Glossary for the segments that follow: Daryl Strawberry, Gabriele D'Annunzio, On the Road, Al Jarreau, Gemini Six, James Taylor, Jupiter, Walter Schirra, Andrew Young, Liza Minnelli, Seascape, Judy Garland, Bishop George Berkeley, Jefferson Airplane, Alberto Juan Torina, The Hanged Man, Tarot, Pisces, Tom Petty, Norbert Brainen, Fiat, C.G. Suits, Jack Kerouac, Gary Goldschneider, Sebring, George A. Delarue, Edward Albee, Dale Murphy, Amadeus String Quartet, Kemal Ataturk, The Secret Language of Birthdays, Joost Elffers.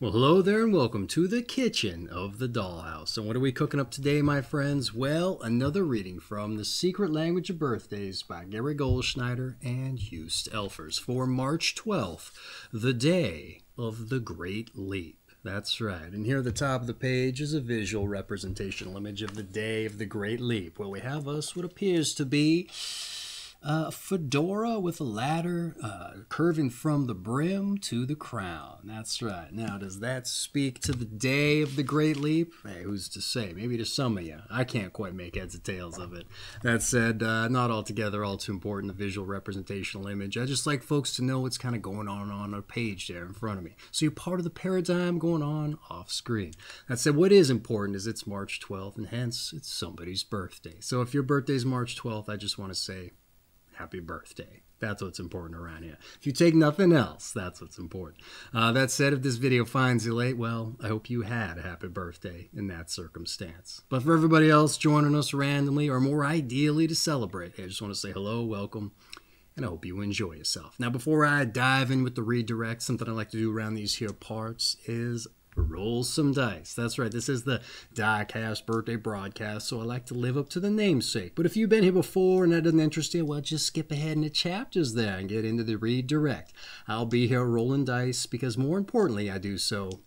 Well, hello there and welcome to the kitchen of the dollhouse. And what are we cooking up today, my friends? Well, another reading from The Secret Language of Birthdays by Gary Goldschneider and Joost Elffers for March 12th, the day of the Great Leap. That's right. And here at the top of the page is a visual representational image of the day of the Great Leap, where we have us what appears to be a fedora with a ladder curving from the brim to the crown. That's right. Now, does that speak to the day of the Great Leap? Hey, who's to say? Maybe to some of you. I can't quite make heads or tails of it. That said, not altogether all too important, the visual representational image. I just like folks to know what's kind of going on a page there in front of me. So you're part of the paradigm going on off screen. That said, what is important is it's March 12th, and hence it's somebody's birthday. So if your birthday's March 12th, I just want to say, happy birthday. That's what's important around here. If you take nothing else, that's what's important. That said, if this video finds you late, well, I hope you had a happy birthday in that circumstance. But for everybody else joining us randomly or more ideally to celebrate, I just want to say hello, welcome, and I hope you enjoy yourself. Now, before I dive in with the redirect, something I like to do around these here parts is roll some dice. That's right. This is the Diecast birthday broadcast, so I like to live up to the namesake. But if you've been here before and that doesn't interest you, well, just skip ahead in the chapters there and get into the redirect. I'll be here rolling dice because, more importantly, I do so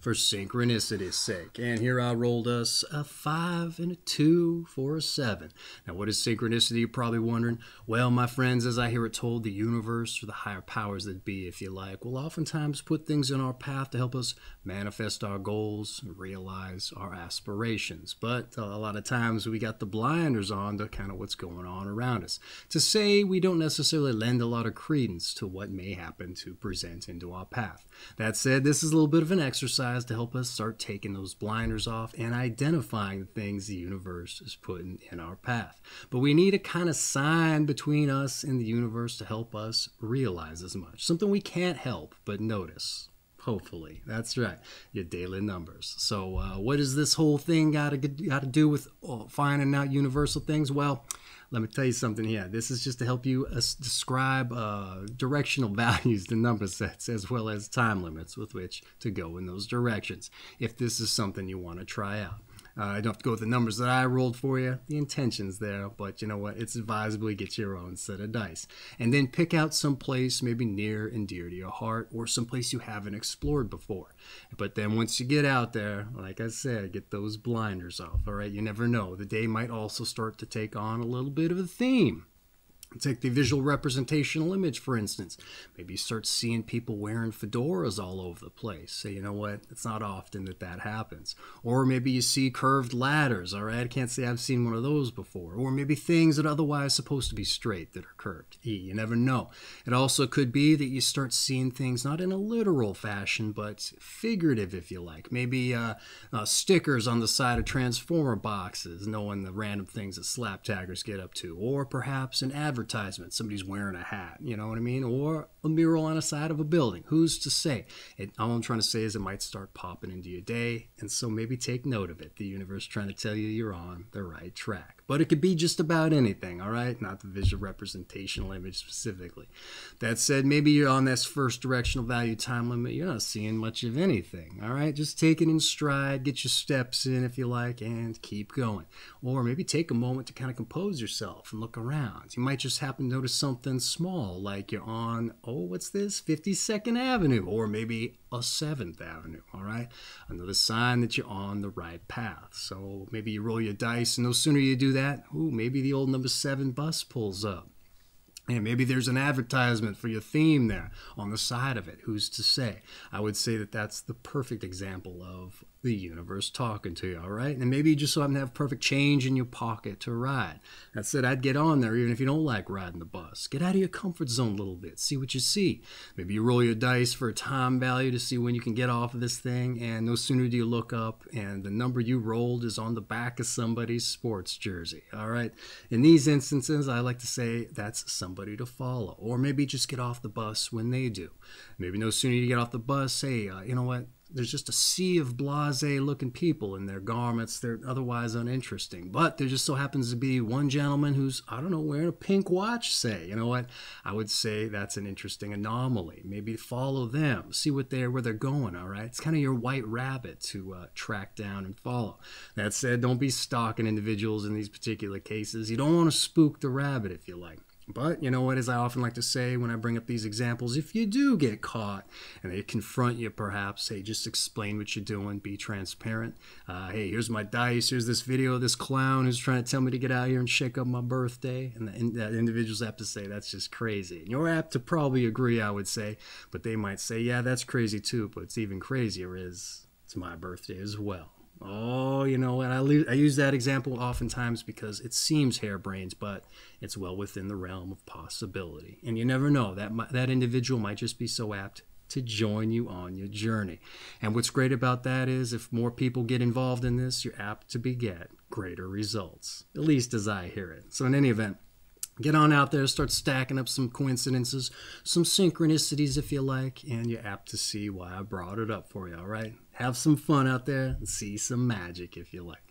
for synchronicity's sake. And here I rolled us a 5 and a 2 for a 7. Now, what is synchronicity? You're probably wondering. Well, my friends, as I hear it told, the universe, or the higher powers that be, if you like, will oftentimes put things in our path to help us manifest our goals and realize our aspirations. But a lot of times we got the blinders on to kind of what's going on around us. To say we don't necessarily lend a lot of credence to what may happen to present into our path. That said, this is a little bit of an exercise to help us start taking those blinders off and identifying the things the universe is putting in our path. But we need a kind of sign between us and the universe to help us realize as much. Something we can't help but notice. Hopefully. That's right. Your daily numbers. So what does this whole thing got to do with finding out universal things? Well, let me tell you something here. This is just to help you describe directional values to number sets as well as time limits with which to go in those directions. If this is something you want to try out. I don't have to go with the numbers that I rolled for you. The intention's there, but you know what? It's advisable you get your own set of dice. And then pick out some place maybe near and dear to your heart or someplace you haven't explored before. But then once you get out there, like I said, get those blinders off, all right? You never know. The day might also start to take on a little bit of a theme. Take the visual representational image, for instance. Maybe you start seeing people wearing fedoras all over the place. So you know what? It's not often that that happens. Or maybe you see curved ladders, all right? I can't say I've seen one of those before. Or maybe things that are otherwise supposed to be straight that are curved. You never know. It also could be that you start seeing things not in a literal fashion, but figurative, if you like. Maybe stickers on the side of Transformer boxes, knowing the random things that slap taggers get up to. Or perhaps an advertisement. Somebody's wearing a hat, you know what I mean? Or a mural on the side of a building. Who's to say? All I'm trying to say is it might start popping into your day, and so maybe take note of it. The universe trying to tell you you're on the right track. But it could be just about anything, all right? Not the visual representational image specifically. That said, maybe you're on this first directional value time limit. You're not seeing much of anything, all right? Just take it in stride, get your steps in if you like, and keep going. Or maybe take a moment to kind of compose yourself and look around. You might just happen to notice something small, like you're on, oh, what's this? 52nd Avenue, or maybe a 7th Avenue, all right? Another sign that you're on the right path. So maybe you roll your dice, and no sooner you do that, ooh, maybe the old number 7 bus pulls up. And maybe there's an advertisement for your theme there on the side of it. Who's to say? I would say that that's the perfect example of the universe talking to you, all right? And maybe you just so happen to have perfect change in your pocket to ride. That said, I'd get on there even if you don't like riding the bus. Get out of your comfort zone a little bit. See what you see. Maybe you roll your dice for a time value to see when you can get off of this thing. And no sooner do you look up and the number you rolled is on the back of somebody's sports jersey, all right? In these instances, I like to say that's something to follow. Or maybe just get off the bus when they do. Maybe no sooner you get off the bus, hey, you know what? there's just a sea of blasé-looking people in their garments. They're otherwise uninteresting. But there just so happens to be one gentleman who's, I don't know, wearing a pink watch, say. You know what? I would say that's an interesting anomaly. Maybe follow them. See what they're, where they're going, all right? It's kind of your white rabbit to track down and follow. That said, don't be stalking individuals in these particular cases. You don't want to spook the rabbit, if you like. But you know what, as I often like to say when I bring up these examples, if you do get caught and they confront you, perhaps, hey, just explain what you're doing, be transparent. Hey, here's my dice, here's this video of this clown who's trying to tell me to get out here and shake up my birthday. And that individual's apt to say, that's just crazy. And you're apt to probably agree, I would say, but they might say, yeah, that's crazy too, but it's even crazier is it's my birthday as well. Oh, you know, and I use that example oftentimes because it seems harebrained, but it's well within the realm of possibility. And you never know, that individual might just be so apt to join you on your journey. And what's great about that is if more people get involved in this, you're apt to beget greater results, at least as I hear it. So in any event, get on out there, start stacking up some coincidences, some synchronicities if you like, and you're apt to see why I brought it up for you, all right? Have some fun out there and see some magic if you like.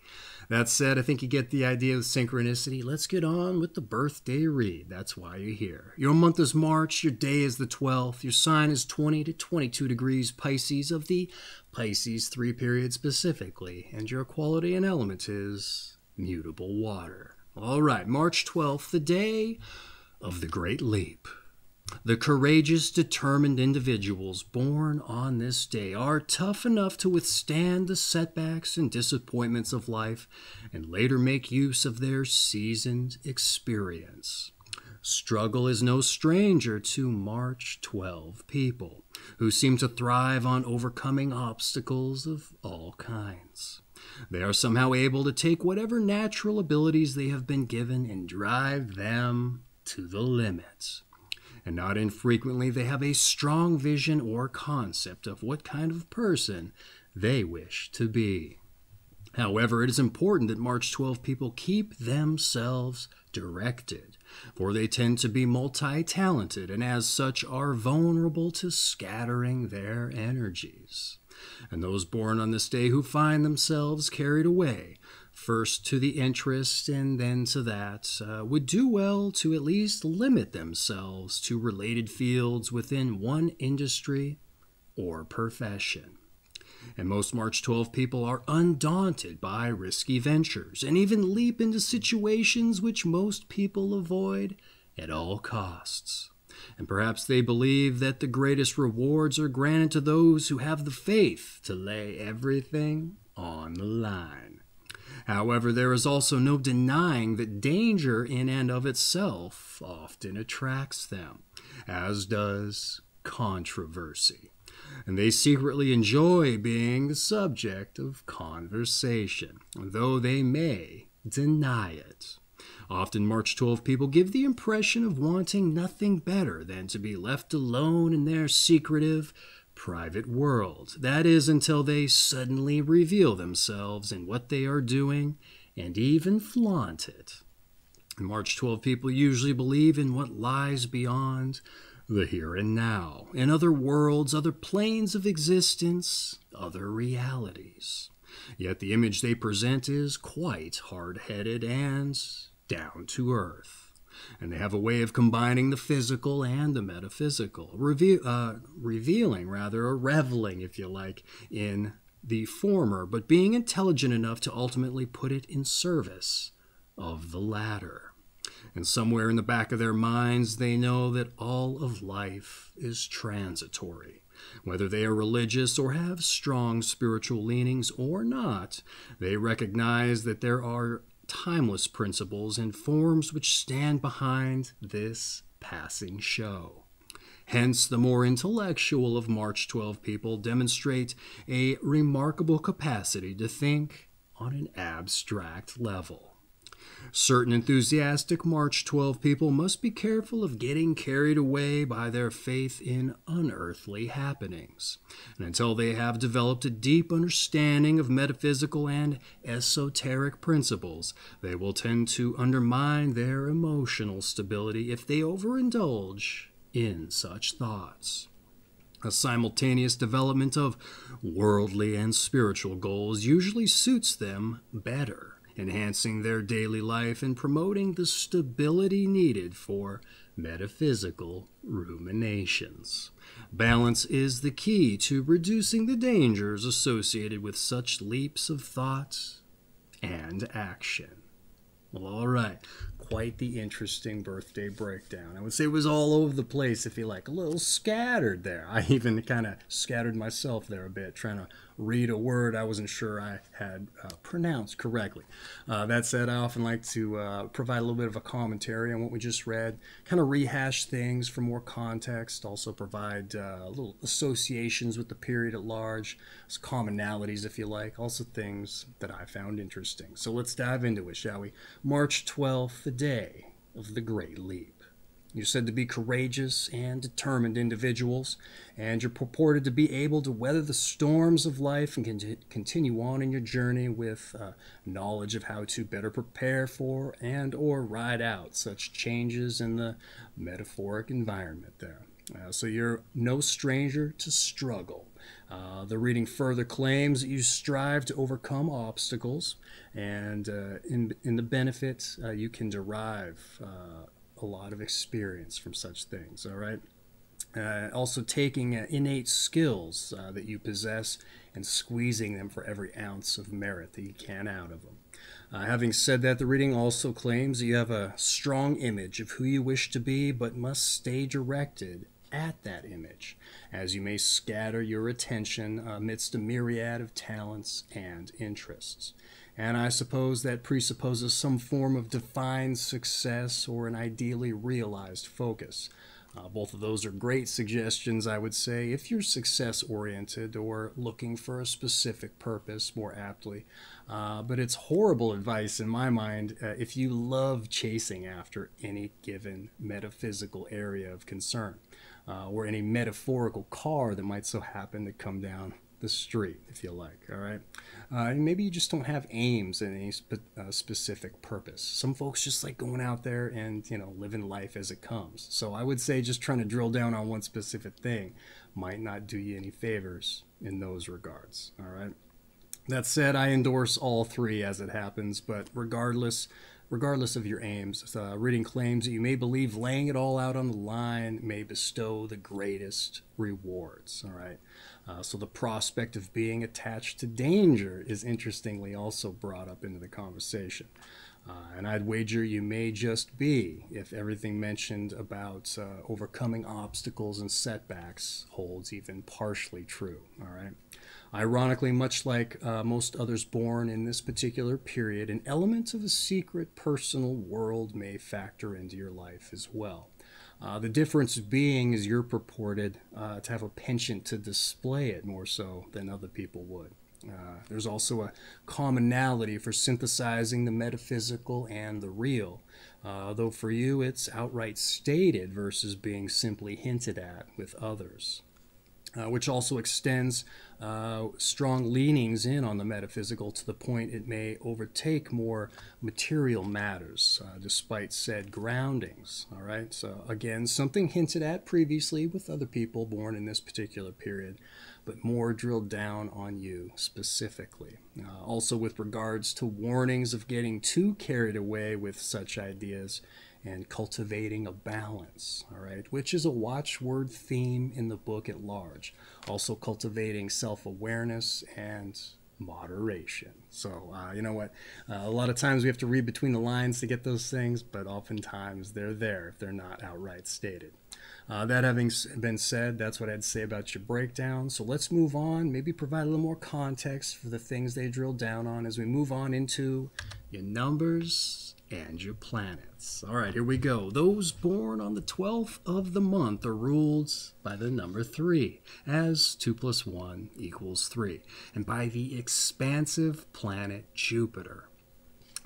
That said, I think you get the idea of synchronicity. Let's get on with the birthday read. That's why you're here. Your month is March. Your day is the 12th. Your sign is 20 to 22 degrees Pisces of the Pisces 3 period specifically. And your quality and element is mutable water. All right, March 12th, the day of the Great Leap. The courageous, determined individuals born on this day are tough enough to withstand the setbacks and disappointments of life and later make use of their seasoned experience. Struggle is no stranger to March 12 people who seem to thrive on overcoming obstacles of all kinds. They are somehow able to take whatever natural abilities they have been given and drive them to the limits. And not infrequently, they have a strong vision or concept of what kind of person they wish to be. However, it is important that March 12 people keep themselves directed, for they tend to be multi-talented and as such are vulnerable to scattering their energies. And those born on this day who find themselves carried away, first to the interest and then to that, would do well to at least limit themselves to related fields within one industry or profession. And most March 12 people are undaunted by risky ventures and even leap into situations which most people avoid at all costs. And perhaps they believe that the greatest rewards are granted to those who have the faith to lay everything on the line. However, there is also no denying that danger in and of itself often attracts them, as does controversy. And they secretly enjoy being the subject of conversation, though they may deny it. Often March 12 people give the impression of wanting nothing better than to be left alone in their secretive, private world. That is, until they suddenly reveal themselves and what they are doing and even flaunt it. March 12 people usually believe in what lies beyond the here and now, in other worlds, other planes of existence, other realities. Yet the image they present is quite hard-headed and down to earth. And they have a way of combining the physical and the metaphysical, revealing, or reveling, if you like, in the former, but being intelligent enough to ultimately put it in service of the latter. And somewhere in the back of their minds, they know that all of life is transitory. Whether they are religious or have strong spiritual leanings or not, they recognize that there are timeless principles and forms which stand behind this passing show. Hence, the more intellectual of March 12 people demonstrate a remarkable capacity to think on an abstract level. Certain enthusiastic March 12 people must be careful of getting carried away by their faith in unearthly happenings. And until they have developed a deep understanding of metaphysical and esoteric principles, they will tend to undermine their emotional stability if they overindulge in such thoughts. A simultaneous development of worldly and spiritual goals usually suits them better, enhancing their daily life and promoting the stability needed for metaphysical ruminations. Balance is the key to reducing the dangers associated with such leaps of thought and action. Well, all right. Quite the interesting birthday breakdown. I would say it was all over the place, if you like. A little scattered there. I even kind of scattered myself there a bit, trying to read a word I wasn't sure I had pronounced correctly. That said, I often like to provide a little bit of a commentary on what we just read, kind of rehash things for more context, also provide little associations with the period at large, commonalities, if you like, also things that I found interesting. So let's dive into it, shall we? March 12th, the day of the Great Leap. You're said to be courageous and determined individuals, and you're purported to be able to weather the storms of life and continue on in your journey with knowledge of how to better prepare for and or ride out such changes in the metaphoric environment there. So you're no stranger to struggle. The reading further claims that you strive to overcome obstacles, and in the benefits you can derive a lot of experience from such things, all right? Also taking innate skills that you possess and squeezing them for every ounce of merit that you can out of them. Having said that, the reading also claims that you have a strong image of who you wish to be, but must stay directed at that image, as you may scatter your attention amidst a myriad of talents and interests. And I suppose that presupposes some form of defined success or an ideally realized focus. Both of those are great suggestions, I would say, if you're success-oriented or looking for a specific purpose more aptly. But it's horrible advice, in my mind, if you love chasing after any given metaphysical area of concern, or any metaphorical car that might so happen to come down the street, if you like, all right? And maybe you just don't have aims and any specific purpose. Some folks just like going out there and, you know, living life as it comes. So I would say just trying to drill down on one specific thing might not do you any favors in those regards, all right? That said, I endorse all three as it happens, but regardless of your aims, the reading claims that you may believe laying it all out on the line may bestow the greatest rewards, all right? So the prospect of being attached to danger is interestingly also brought up into the conversation. And I'd wager you may just be, if everything mentioned about overcoming obstacles and setbacks holds even partially true, all right? Ironically, much like most others born in this particular period, an element of a secret personal world may factor into your life as well. The difference being is you're purported to have a penchant to display it more so than other people would. There's also a commonality for synthesizing the metaphysical and the real, though for you it's outright stated versus being simply hinted at with others, which also extends strong leanings in on the metaphysical to the point it may overtake more material matters, despite said groundings, all right? So again, something hinted at previously with other people born in this particular period, but more drilled down on you specifically. Also with regards to warnings of getting too carried away with such ideas and cultivating a balance, all right, which is a watchword theme in the book at large. Also cultivating self-awareness and moderation. So, you know what, a lot of times we have to read between the lines to get those things, but oftentimes they're there if they're not outright stated. That having been said, that's what I'd say about your breakdown. So let's move on, maybe provide a little more context for the things they drilled down on as we move on into your numbers and your planets. All right, here we go. Those born on the 12th of the month are ruled by the number 3, as 2 + 1 = 3, and by the expansive planet Jupiter.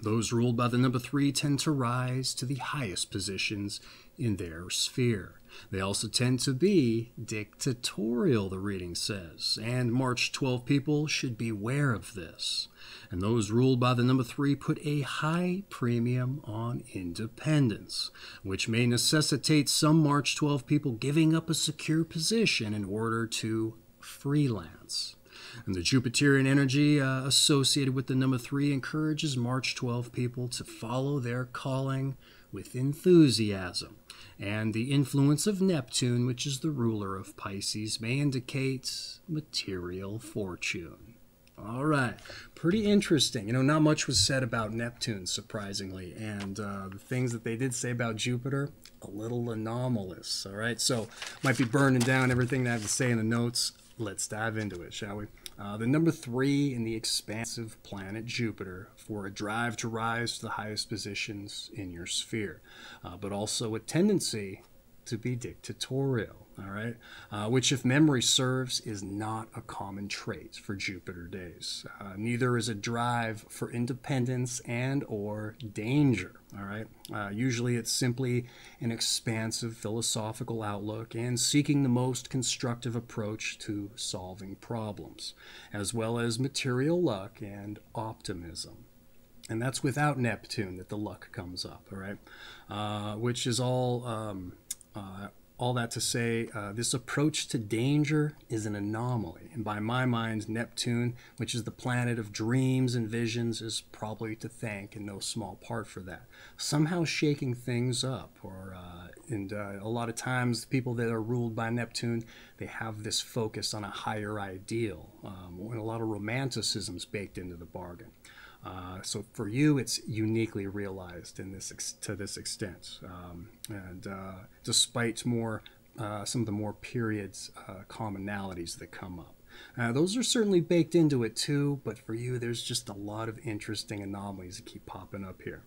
Those ruled by the number 3 tend to rise to the highest positions in their sphere. They also tend to be dictatorial, the reading says, and March 12 people should beware of this. And those ruled by the number 3 put a high premium on independence, which may necessitate some March 12 people giving up a secure position in order to freelance. And the Jupiterian energy associated with the number 3 encourages March 12 people to follow their calling with enthusiasm. And the influence of Neptune, which is the ruler of Pisces, may indicate material fortune. All right, pretty interesting. You know, not much was said about Neptune, surprisingly, and the things that they did say about Jupiter, a little anomalous. All right, so might be burning down everything that I have to say in the notes. Let's dive into it, shall we? The number 3 in the expansive planet Jupiter for a drive to rise to the highest positions in your sphere, but also a tendency to be dictatorial, all right? Which, if memory serves, is not a common trait for Jupiter days. Neither is a drive for independence and or danger, all right? Usually it's simply an expansive philosophical outlook and seeking the most constructive approach to solving problems, as well as material luck and optimism. And that's without Neptune that the luck comes up, all right? Which is all that to say, this approach to danger is an anomaly. And by my mind, Neptune, which is the planet of dreams and visions, is probably to thank in no small part for that. Somehow shaking things up, or a lot of times people that are ruled by Neptune, they have this focus on a higher ideal, and a lot of romanticism's baked into the bargain. So for you, it's uniquely realized in this to this extent, despite some of the more periods commonalities that come up. Those are certainly baked into it too, but for you, there's just a lot of interesting anomalies that keep popping up here.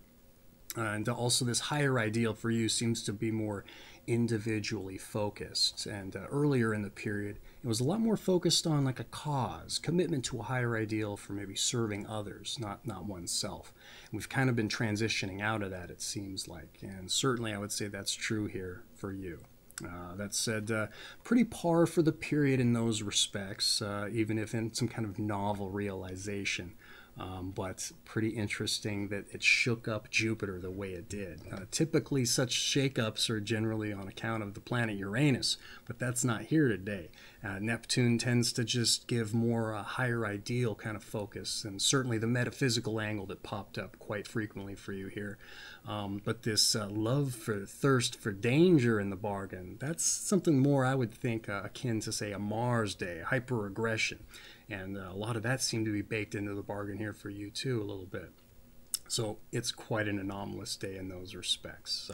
And also this higher ideal for you seems to be more individually focused. And earlier in the period, it was a lot more focused on like a cause, commitment to a higher ideal for maybe serving others, not oneself. And we've kind of been transitioning out of that, it seems like. And certainly I would say that's true here for you. That said, pretty par for the period in those respects, even if in some kind of novel realization. But pretty interesting that it shook up Jupiter the way it did. Typically, such shakeups are generally on account of the planet Uranus, but that's not here today. Neptune tends to just give more a higher ideal kind of focus, and certainly the metaphysical angle that popped up quite frequently for you here. But this thirst for danger in the bargain, that's something more I would think akin to, say, a Mars day, hyper-aggression. And a lot of that seemed to be baked into the bargain here for you, too, a little bit. So it's quite an anomalous day in those respects.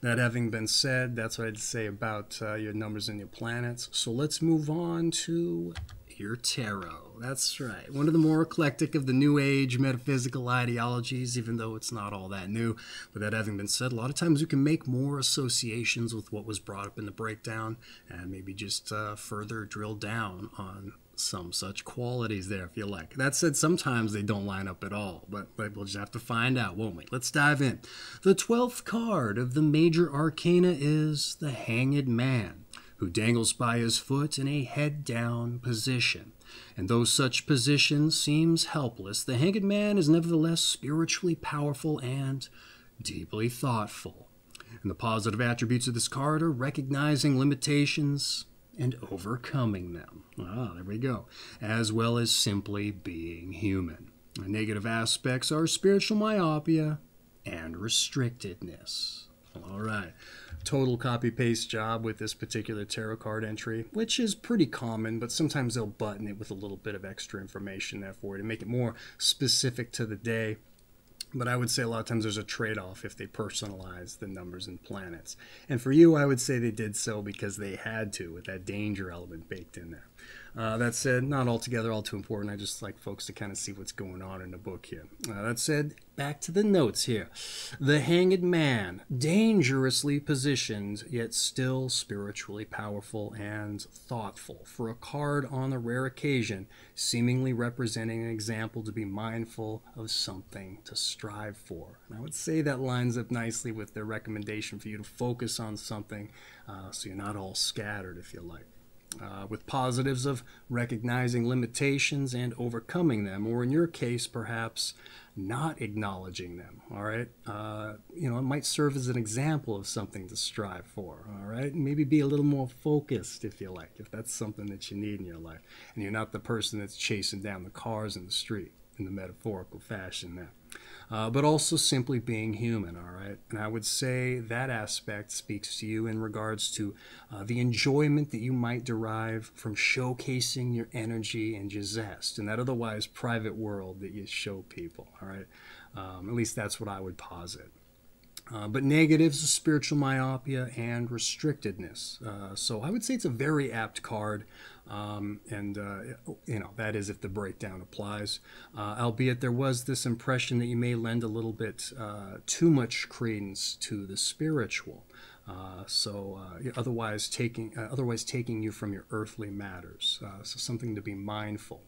That having been said, that's what I'd say about your numbers and your planets. So let's move on to your tarot. That's right. One of the more eclectic of the New Age metaphysical ideologies, even though it's not all that new. But that having been said, a lot of times you can make more associations with what was brought up in the breakdown and maybe just further drill down on some such qualities there, if you like. That said, sometimes they don't line up at all, but we'll just have to find out, won't we? Let's dive in. The 12th card of the major arcana is the Hanged Man, who dangles by his foot in a head-down position. And though such position seems helpless, the Hanged Man is nevertheless spiritually powerful and deeply thoughtful. And the positive attributes of this card are recognizing limitations and overcoming them. Ah, there we go. As well as simply being human. The negative aspects are spiritual myopia and restrictedness. All right. Total copy-paste job with this particular tarot card entry, which is pretty common, but sometimes they'll button it with a little bit of extra information there for you to make it more specific to the day. But I would say a lot of times there's a trade-off if they personalize the numbers and planets. And for you, I would say they did so because they had to, with that danger element baked in there. That said, not altogether all too important. I just like folks to kind of see what's going on in the book here. That said, back to the notes here. The Hanged Man, dangerously positioned, yet still spiritually powerful and thoughtful, for a card on a rare occasion, seemingly representing an example to be mindful of, something to strive for. And I would say that lines up nicely with their recommendation for you to focus on something so you're not all scattered, if you like. With positives of recognizing limitations and overcoming them, or in your case, perhaps not acknowledging them, all right? You know, it might serve as an example of something to strive for, all right? Maybe be a little more focused, if you like, if that's something that you need in your life, and you're not the person that's chasing down the cars in the street, in the metaphorical fashion there. But also simply being human, all right? And I would say that aspect speaks to you in regards to the enjoyment that you might derive from showcasing your energy and your zest in that otherwise private world that you show people, all right? At least that's what I would posit. But negatives are spiritual myopia and restrictedness. So I would say it's a very apt card. You know, that is if the breakdown applies. Albeit there was this impression that you may lend a little bit too much credence to the spiritual. Otherwise taking you from your earthly matters. So something to be mindful.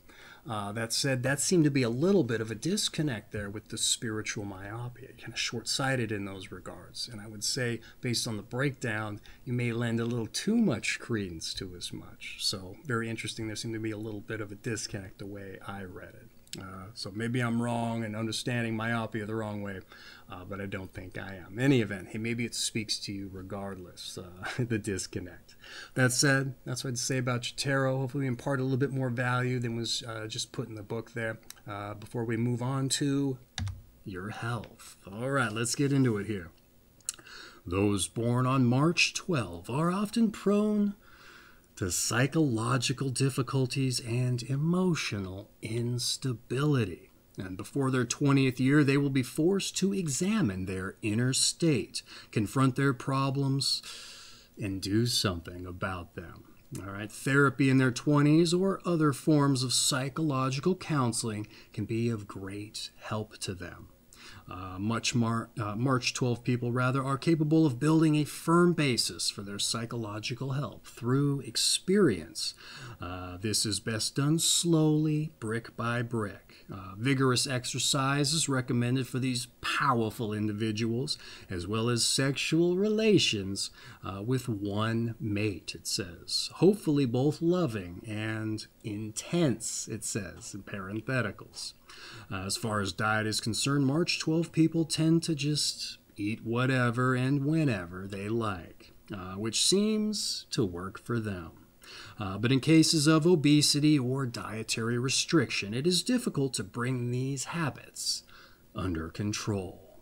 That said, that seemed to be a little bit of a disconnect there with the spiritual myopia. You're kind of short-sighted in those regards. And I would say, based on the breakdown, you may lend a little too much credence to as much. So very interesting. There seemed to be a little bit of a disconnect the way I read it. So maybe I'm wrong and understanding myopia the wrong way, but I don't think I am. In any event, hey, maybe it speaks to you regardless, the disconnect. That said, that's what I'd say about your tarot. Hopefully we impart a little bit more value than was just put in the book there. Before we move on to your health. All right, let's get into it here. Those born on March 12 are often prone to psychological difficulties and emotional instability. And before their 20th year, they will be forced to examine their inner state, confront their problems, and do something about them. All right, therapy in their 20s or other forms of psychological counseling can be of great help to them. March 12 people, rather, are capable of building a firm basis for their psychological help through experience. This is best done slowly, brick by brick. Vigorous exercise is recommended for these powerful individuals, as well as sexual relations with one mate, it says. Hopefully both loving and intense, it says, in parentheticals. As far as diet is concerned, March 12 people tend to just eat whatever and whenever they like, which seems to work for them. But in cases of obesity or dietary restriction, it is difficult to bring these habits under control.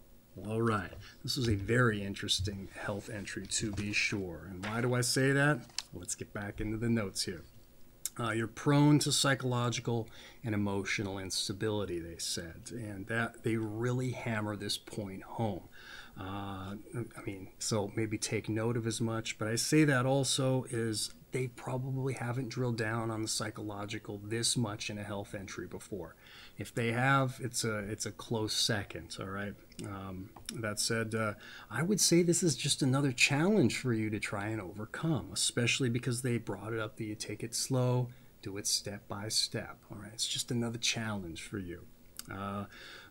All right, this is a very interesting health entry to be sure. And why do I say that? Let's get back into the notes here. You're prone to psychological and emotional instability, they said, and that they really hammer this point home. I mean, so maybe take note of as much, but I say that also is they probably haven't drilled down on the psychological this much in a health entry before. If they have, it's a close second, all right? That said, I would say this is just another challenge for you to try and overcome, especially because they brought it up that you take it slow, do it step by step, all right? It's just another challenge for you.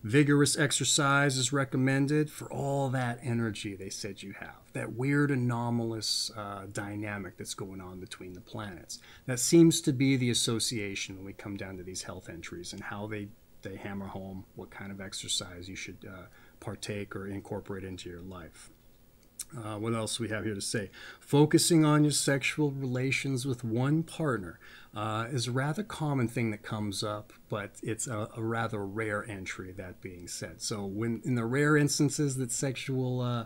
Vigorous exercise is recommended for all that energy they said you have, that weird anomalous dynamic that's going on between the planets. That seems to be the association when we come down to these health entries and how they hammer home what kind of exercise you should partake or incorporate into your life. What else do we have here to say? Focusing on your sexual relations with one partner is a rather common thing that comes up, but it's a rather rare entry, that being said. So when in the rare instances that sexual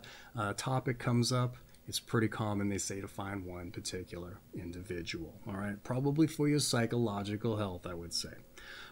topic comes up, it's pretty common, they say, to find one particular individual, all right? Probably for your psychological health, I would say.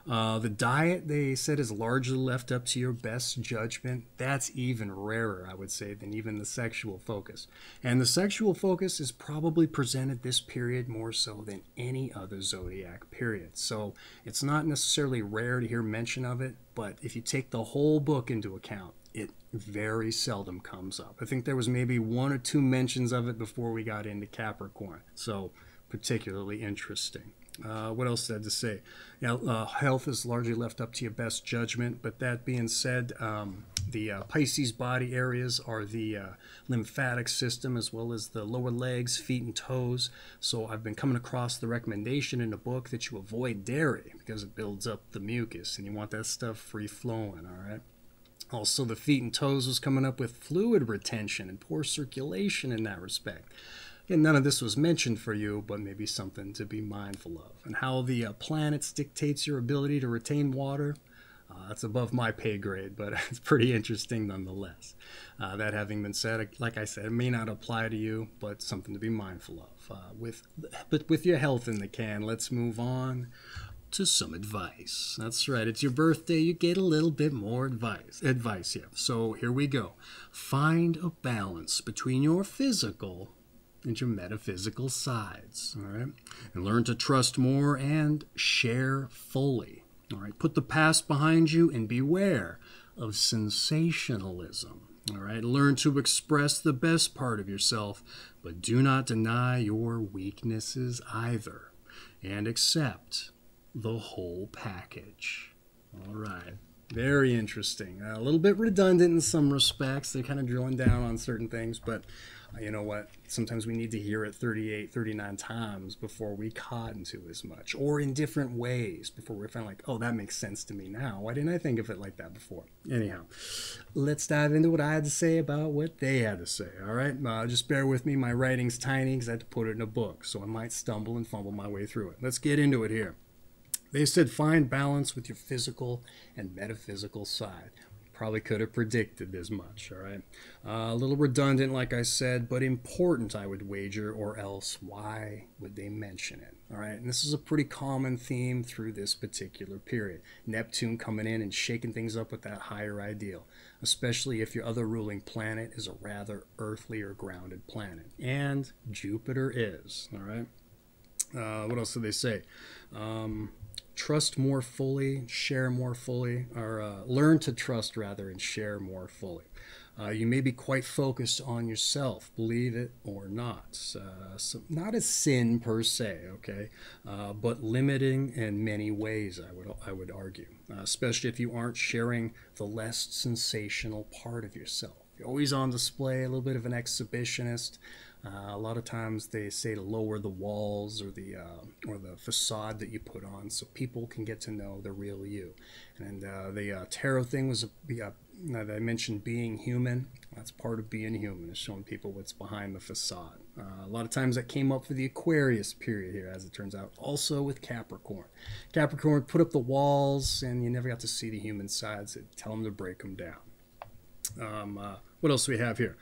The diet, they said, is largely left up to your best judgment. That's even rarer, I would say, than even the sexual focus. And the sexual focus is probably presented this period more so than any other zodiac period. So it's not necessarily rare to hear mention of it, but if you take the whole book into account, it very seldom comes up. I think there was maybe one or two mentions of it before we got into Capricorn. So particularly interesting. What else did I say? Now, health is largely left up to your best judgment, but that being said, the Pisces body areas are the lymphatic system as well as the lower legs, feet, and toes. So I've been coming across the recommendation in the book that you avoid dairy because it builds up the mucus and you want that stuff free flowing, all right? Also, the feet and toes was coming up with fluid retention and poor circulation in that respect. And none of this was mentioned for you, but maybe something to be mindful of. And how the planets dictates your ability to retain water, that's above my pay grade, but it's pretty interesting nonetheless. That having been said, like I said, it may not apply to you, but something to be mindful of. But with your health in the can, let's move on to some advice. That's right, it's your birthday, you get a little bit more advice here. So here we go. Find a balance between your physical and your metaphysical sides, all right? And learn to trust more and share fully, all right? Put the past behind you and beware of sensationalism, all right? Learn to express the best part of yourself, but do not deny your weaknesses either, and accept the whole package. All right, very interesting. A little bit redundant in some respects. They're kind of drilling down on certain things, but you know what? Sometimes we need to hear it 38, 39 times before we cotton to as much, or in different ways before we're finally like, oh, that makes sense to me now. Why didn't I think of it like that before? Anyhow, let's dive into what I had to say about what they had to say, all right? Just bear with me. My writing's tiny because I had to put it in a book, so I might stumble and fumble my way through it. Let's get into it here. They said find balance with your physical and metaphysical side. Probably could have predicted this much, all right? A little redundant, like I said, but important, I would wager, or else why would they mention it, all right? And this is a pretty common theme through this particular period. Neptune coming in and shaking things up with that higher ideal, especially if your other ruling planet is a rather earthly or grounded planet. And Jupiter is, all right? What else did they say? Trust more fully, share more fully, or learn to trust rather and share more fully. You may be quite focused on yourself, believe it or not. So not a sin per se, okay, but limiting in many ways, I would argue, especially if you aren't sharing the less sensational part of yourself. You're always on display, a little bit of an exhibitionist. A lot of times they say to lower the walls or the facade that you put on so people can get to know the real you. And the tarot thing was, I mentioned being human. That's part of being human, is showing people what's behind the facade. A lot of times that came up for the Aquarius period here, as it turns out, also with Capricorn. Capricorn put up the walls and you never got to see the human sides. So tell them to break them down. What else do we have here?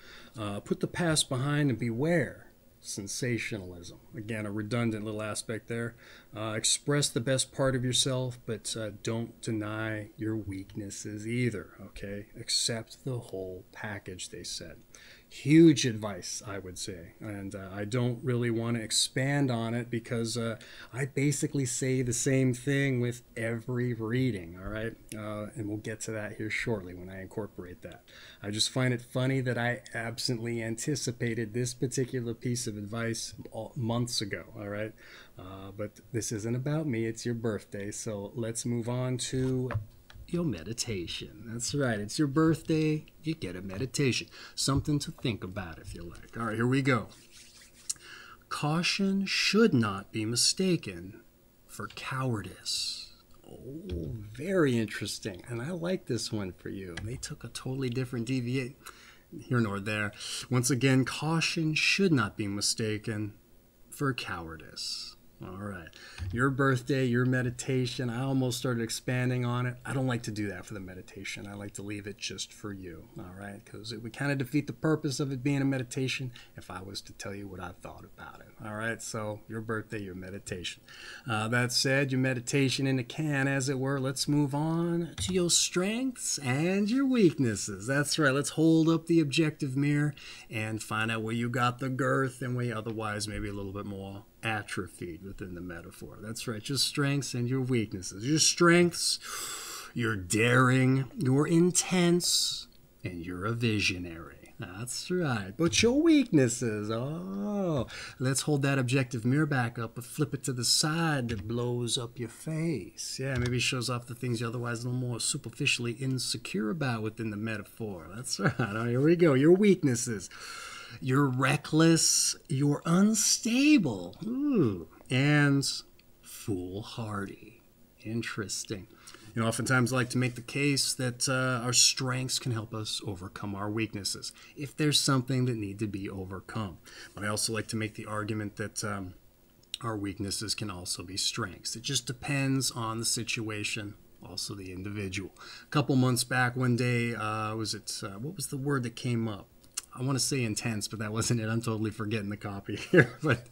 Put the past behind and beware sensationalism. Again, a redundant little aspect there. Express the best part of yourself, but don't deny your weaknesses either, okay? Accept the whole package, they said. Huge advice, I would say, and I don't really want to expand on it because I basically say the same thing with every reading, all right? And we'll get to that here shortly when I incorporate that. I just find it funny that I absently anticipated this particular piece of advice months ago, all right? But this isn't about me, it's your birthday, so let's move on to your meditation. That's right, it's your birthday, you get a meditation. Something to think about if you like. All right, here we go. Caution should not be mistaken for cowardice. Oh, very interesting. And I like this one for you. They took a totally different deviate here nor there. Once again, caution should not be mistaken for cowardice. All right, your birthday, your meditation. I almost started expanding on it. I don't like to do that for the meditation. I like to leave it just for you, all right? Because it would kind of defeat the purpose of it being a meditation if I was to tell you what I thought about it, All right, so your birthday, your meditation. That said, your meditation in the can, as it were. Let's move on to your strengths and your weaknesses. That's right. Let's hold up the objective mirror and find out where you got the girth and where you otherwise maybe a little bit more atrophied within the metaphor. That's right. Your strengths and your weaknesses. Your strengths, you're daring, you're intense, and you're a visionary. That's right. But your weaknesses, oh, let's hold that objective mirror back up, but flip it to the side that blows up your face. Yeah, maybe it shows off the things you're otherwise a little more superficially insecure about within the metaphor. That's right. Oh, here we go. Your weaknesses. You're reckless. You're unstable. Ooh. And foolhardy. Interesting. You know, oftentimes I like to make the case that our strengths can help us overcome our weaknesses if there's something that need to be overcome. But I also like to make the argument that our weaknesses can also be strengths. It just depends on the situation, also the individual. A couple months back, one day, what was the word that came up? I want to say intense, but that wasn't it. I'm totally forgetting the copy here. But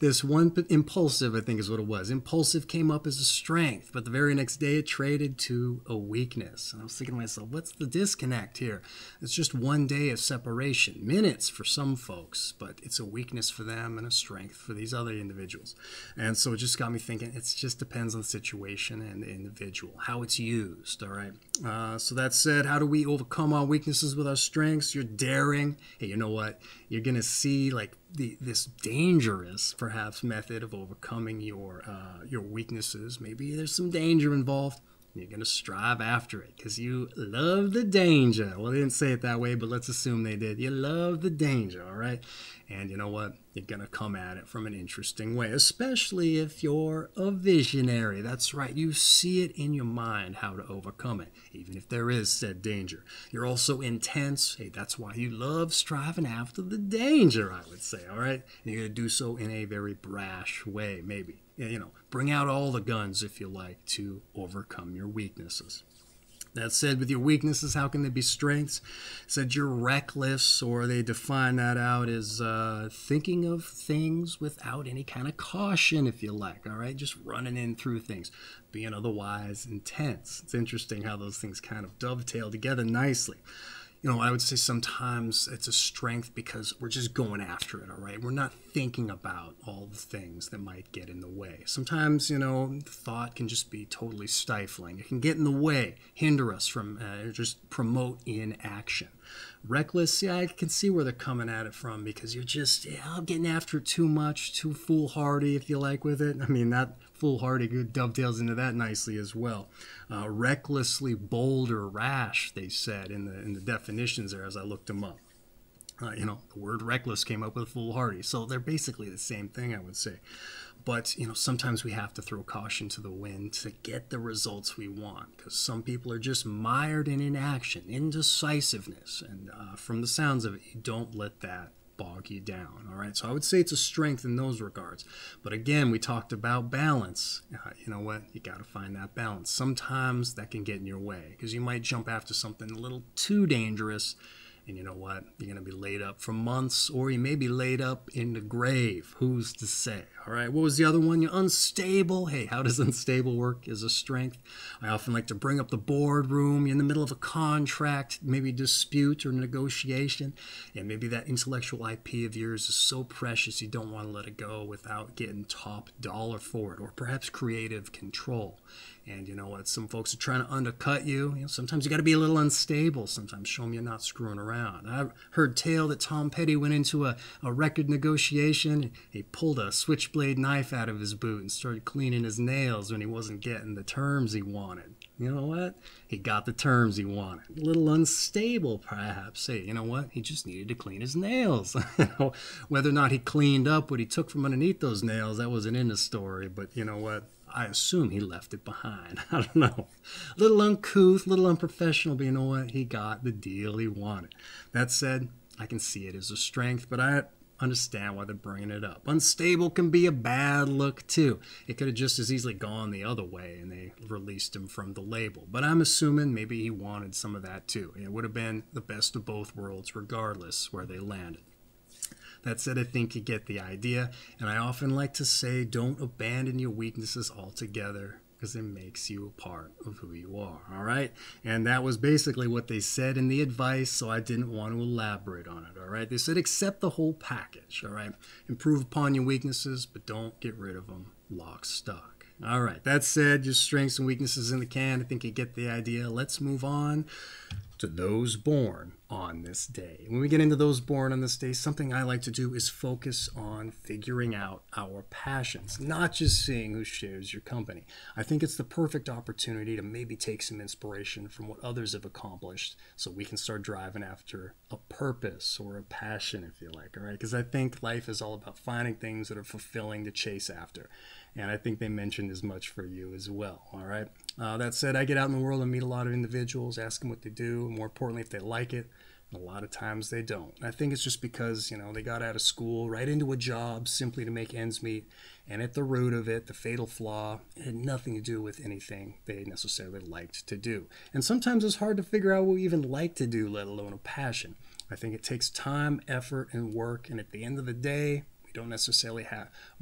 this one, impulsive, I think is what it was. Impulsive came up as a strength, but the very next day it traded to a weakness. And I was thinking to myself, what's the disconnect here? It's just one day of separation, minutes for some folks, but it's a weakness for them and a strength for these other individuals. And so it just got me thinking, it just depends on the situation and the individual, how it's used, all right? So that said, how do we overcome our weaknesses with our strengths? You're daring. Hey, you know what? You're going to see like this dangerous, perhaps, method of overcoming your weaknesses. Maybe there's some danger involved. You're going to strive after it because you love the danger. Well, they didn't say it that way, but let's assume they did. You love the danger, all right? And you know what? You're going to come at it from an interesting way, especially if you're a visionary. That's right. You see it in your mind how to overcome it, even if there is said danger. You're also intense. Hey, that's why you love striving after the danger, I would say, all right? And you're going to do so in a very brash way, maybe. You know, bring out all the guns, if you like, to overcome your weaknesses. That said, with your weaknesses, how can they be strengths? It said you're reckless, or they define that out as thinking of things without any kind of caution, if you like, all right? Just running in through things, being otherwise intense. It's interesting how those things kind of dovetail together nicely. You know, I would say sometimes it's a strength because we're just going after it, all right? We're not thinking about all the things that might get in the way. Sometimes, you know, thought can just be totally stifling. It can get in the way, hinder us from, just promote inaction. Reckless, yeah, I can see where they're coming at it from because you're just, yeah, getting after it too much, too foolhardy, if you like, with it. I mean, that foolhardy dovetails into that nicely as well. Recklessly bold or rash, they said in the definitions there as I looked them up. You know, the word reckless came up with foolhardy, so they're basically the same thing, I would say. But, you know, sometimes we have to throw caution to the wind to get the results we want because some people are just mired in inaction, indecisiveness. And from the sounds of it, you don't let that bog you down. All right. So I would say it's a strength in those regards. But again, we talked about balance. You know what? You got to find that balance. Sometimes that can get in your way because you might jump after something a little too dangerous. And you know what? You're going to be laid up for months, or you may be laid up in the grave. Who's to say? All right. What was the other one? You're unstable. Hey, how does unstable work as a strength? I often like to bring up the boardroom. You're in the middle of a contract, maybe dispute or negotiation. And maybe that intellectual IP of yours is so precious you don't want to let it go without getting top dollar for it, or perhaps creative control. And you know what? Some folks are trying to undercut you. You know, sometimes you got to be a little unstable. Sometimes show them you're not screwing around. I heard tale that Tom Petty went into a record negotiation. He pulled a switchblade knife out of his boot and started cleaning his nails when he wasn't getting the terms he wanted. You know what? He got the terms he wanted. A little unstable, perhaps. Hey, you know what? He just needed to clean his nails. Whether or not he cleaned up what he took from underneath those nails, that wasn't in the story. But you know what? I assume he left it behind. I don't know. A little uncouth, a little unprofessional, but you know what? He got the deal he wanted. That said, I can see it as a strength, but I understand why they're bringing it up. Unstable can be a bad look, too. It could have just as easily gone the other way, and they released him from the label. But I'm assuming maybe he wanted some of that, too. It would have been the best of both worlds, regardless where they landed. That said, I think you get the idea, and I often like to say don't abandon your weaknesses altogether, because it makes you a part of who you are, all right? And that was basically what they said in the advice, so I didn't want to elaborate on it, all right? They said accept the whole package, all right? Improve upon your weaknesses, but don't get rid of them, lock, stock. All right, that said, your strengths and weaknesses in the can. I think you get the idea. Let's move on to those born on this day. When we get into those born on this day, something I like to do is focus on figuring out our passions, not just seeing who shares your company. I think it's the perfect opportunity to maybe take some inspiration from what others have accomplished so we can start driving after a purpose or a passion, if you like, all right? Because I think life is all about finding things that are fulfilling to chase after. And I think they mentioned as much for you as well, all right? That said, I get out in the world and meet a lot of individuals, ask them what they do, more importantly, if they like it. And a lot of times they don't. And I think it's just because, you know, they got out of school, right into a job simply to make ends meet. And at the root of it, the fatal flaw, it had nothing to do with anything they necessarily liked to do. And sometimes it's hard to figure out what we even like to do, let alone a passion. I think it takes time, effort, and work. And at the end of the day, we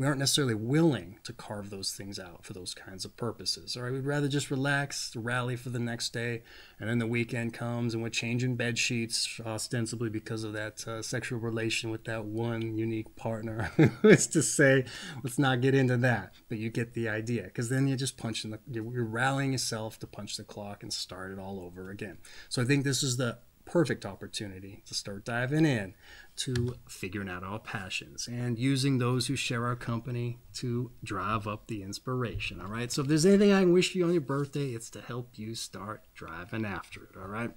aren't necessarily willing to carve those things out for those kinds of purposes. All right, we'd rather just relax, rally for the next day, and then the weekend comes and we're changing bed sheets ostensibly because of that sexual relation with that one unique partner. It's to say, let's not get into that, but you get the idea, because then you're just you're rallying yourself to punch the clock and start it all over again. So I think this is the perfect opportunity to start diving in to figuring out our passions and using those who share our company to drive up the inspiration, all right? So if there's anything I can wish you on your birthday, it's to help you start driving after it, all right?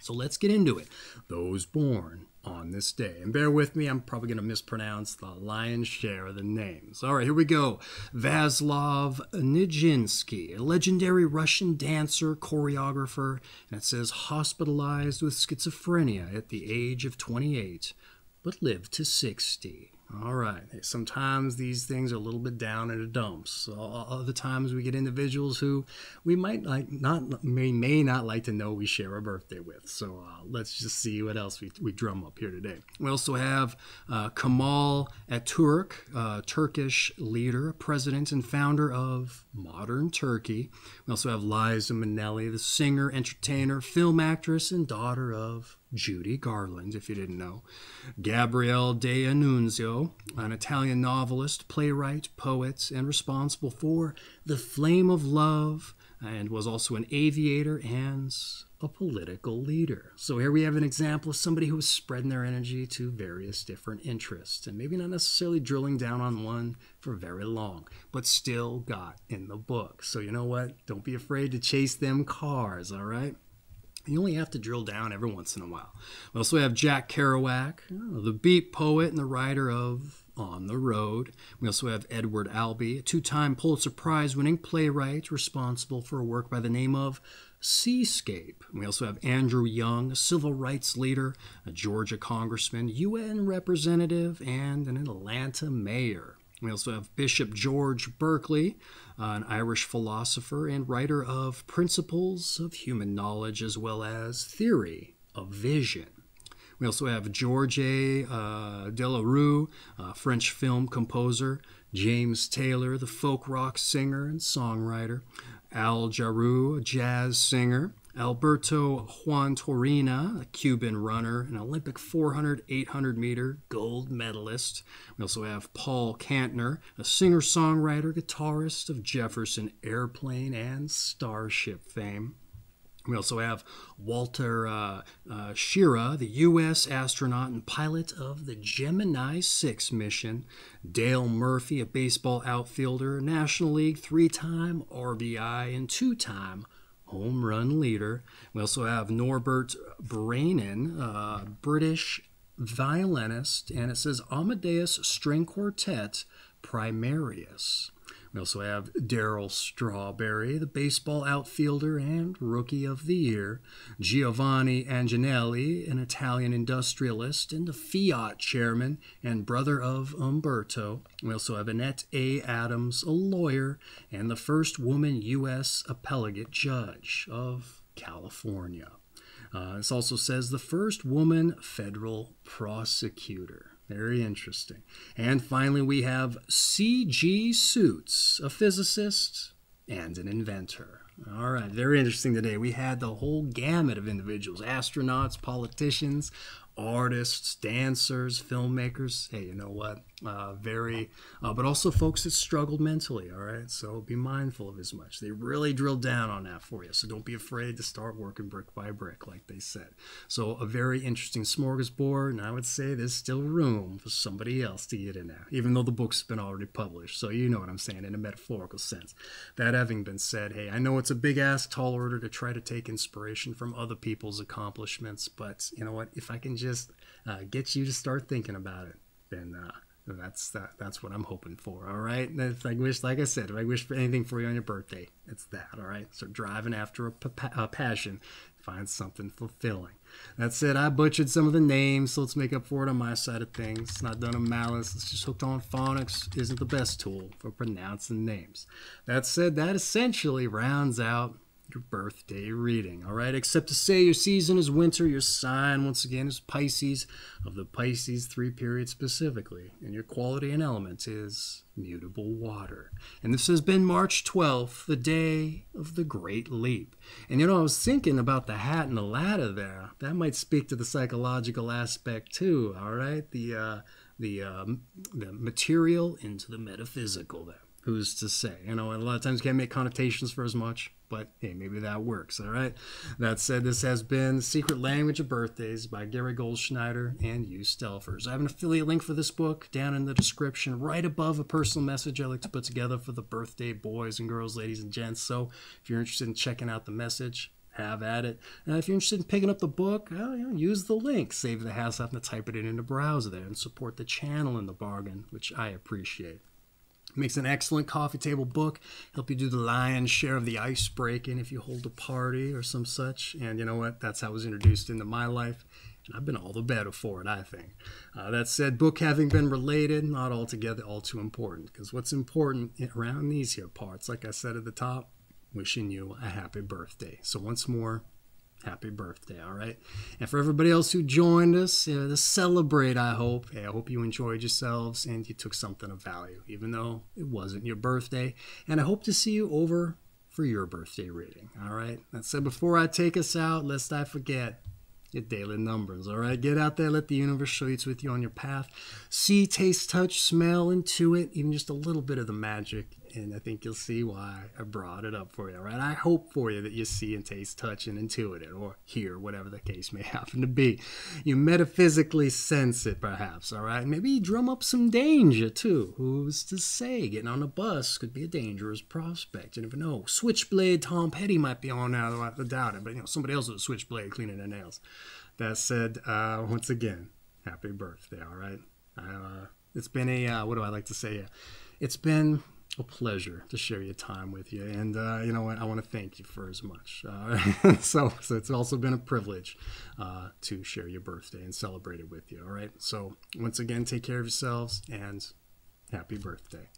So let's get into it. Those born on this day. And bear with me, I'm probably going to mispronounce the lion's share of the names. All right, here we go. Vaslav Nijinsky, a legendary Russian dancer, choreographer, and it says hospitalized with schizophrenia at the age of 28, but lived to 60. All right, sometimes these things are a little bit down in the dumps. Other times we get individuals who we may not like to know we share a birthday with. So let's just see what else we drum up here today. We also have Kemal Ataturk, Turkish leader, president, and founder of modern Turkey. We also have Liza Minnelli, the singer, entertainer, film actress, and daughter of Judy Garland, if you didn't know. Gabriele D'Annunzio, an Italian novelist, playwright, poet, and responsible for The Flame of Love, and was also an aviator and a political leader. So here we have an example of somebody who was spreading their energy to various different interests and maybe not necessarily drilling down on one for very long, but still got in the book. So you know what? Don't be afraid to chase them cars, all right? You only have to drill down every once in a while. We also have Jack Kerouac, the beat poet and the writer of On the Road. We also have Edward Albee, a two-time Pulitzer Prize-winning playwright responsible for a work by the name of Seascape. We also have Andrew Young, a civil rights leader, a Georgia congressman, UN representative, and an Atlanta mayor. We also have Bishop George Berkeley, an Irish philosopher and writer of Principles of Human Knowledge as well as Theory of Vision. We also have George A. Delarue, a French film composer, James Taylor, the folk rock singer and songwriter, Al Jarreau, a jazz singer, Alberto Juan Torina, a Cuban runner, an Olympic 400, 800 meter gold medalist. We also have Paul Kantner, a singer-songwriter, guitarist of Jefferson Airplane and Starship fame. We also have Walter Schirra, the U.S. astronaut and pilot of the Gemini 6 mission. Dale Murphy, a baseball outfielder, National League three-time RBI and two-time home run leader. We also have Norbert Brainen, British violinist, and it says Amadeus String Quartet, Primarius. We also have Daryl Strawberry, the baseball outfielder and Rookie of the Year, Giovanni Anginelli, an Italian industrialist and the Fiat chairman and brother of Umberto. We also have Annette A. Adams, a lawyer, and the first woman U.S. appellate judge of California. This also says the first woman federal prosecutor. Very interesting. And finally, we have C.G. Suits, a physicist and an inventor. All right, very interesting today. We had the whole gamut of individuals, astronauts, politicians, artists, dancers, filmmakers. Hey, you know what? But also folks that struggled mentally, all right? So be mindful of as much. They really drilled down on that for you. So don't be afraid to start working brick by brick, like they said. So a very interesting smorgasbord, and I would say there's still room for somebody else to get in there, even though the book's been already published. So you know what I'm saying in a metaphorical sense. That having been said, hey, I know it's a big ass, tall order to try to take inspiration from other people's accomplishments, but you know what? If I can just get you to start thinking about it, then that's what I'm hoping for. All right, and if I wish, like I said, if I wish for anything for you on your birthday, it's that. All right, so driving after a passion, find something fulfilling. That's it. I butchered some of the names, so let's make up for it on my side of things. It's not done in malice. It's just hooked on phonics isn't the best tool for pronouncing names. That said, that essentially rounds out your birthday reading, all right? Except to say your season is winter, your sign, once again, is Pisces, of the Pisces three periods specifically, and your quality and element is mutable water. And this has been March 12th, the day of the Great Leap. And you know, I was thinking about the hat and the ladder there. That might speak to the psychological aspect too, all right? The material into the metaphysical there. Who's to say? You know, a lot of times you can't make connotations for as much, but hey, maybe that works, all right? That said, this has been The Secret Language of Birthdays by Gary Goldschneider and Joost Elffers. I have an affiliate link for this book down in the description, right above a personal message I like to put together for the birthday boys and girls, ladies and gents. So if you're interested in checking out the message, have at it. And if you're interested in picking up the book, use the link. Save the hassle and type it in the browser there and support the channel in the bargain, which I appreciate. Makes an excellent coffee table book, help you do the lion's share of the ice breaking if you hold a party or some such. And you know what? That's how it was introduced into my life. And I've been all the better for it, I think. That said, book having been related, not altogether all too important. Because what's important around these here parts, like I said at the top, wishing you a happy birthday. So once more, happy birthday, all right? And for everybody else who joined us, to celebrate, I hope. Hey, I hope you enjoyed yourselves and you took something of value, even though it wasn't your birthday. And I hope to see you over for your birthday reading, all right? That said, before I take us out, lest I forget, your daily numbers, all right? Get out there, let the universe show it's with you on your path. See, taste, touch, smell, intuit, even just a little bit of the magic, and I think you'll see why I brought it up for you, all right? I hope for you that you see and taste, touch, and intuit it, or hear, whatever the case may happen to be. You metaphysically sense it, perhaps, all right? Maybe you drum up some danger, too. Who's to say? Getting on a bus could be a dangerous prospect. You never know. Switchblade Tom Petty might be on now, I doubt it, but, you know, somebody else with a switchblade cleaning their nails. That said, once again, happy birthday, all right? It's been a, what do I like to say? It's been a pleasure to share your time with you, and you know what, I want to thank you for as much. So it's also been a privilege to share your birthday and celebrate it with you, all right? So once again, take care of yourselves, and happy birthday.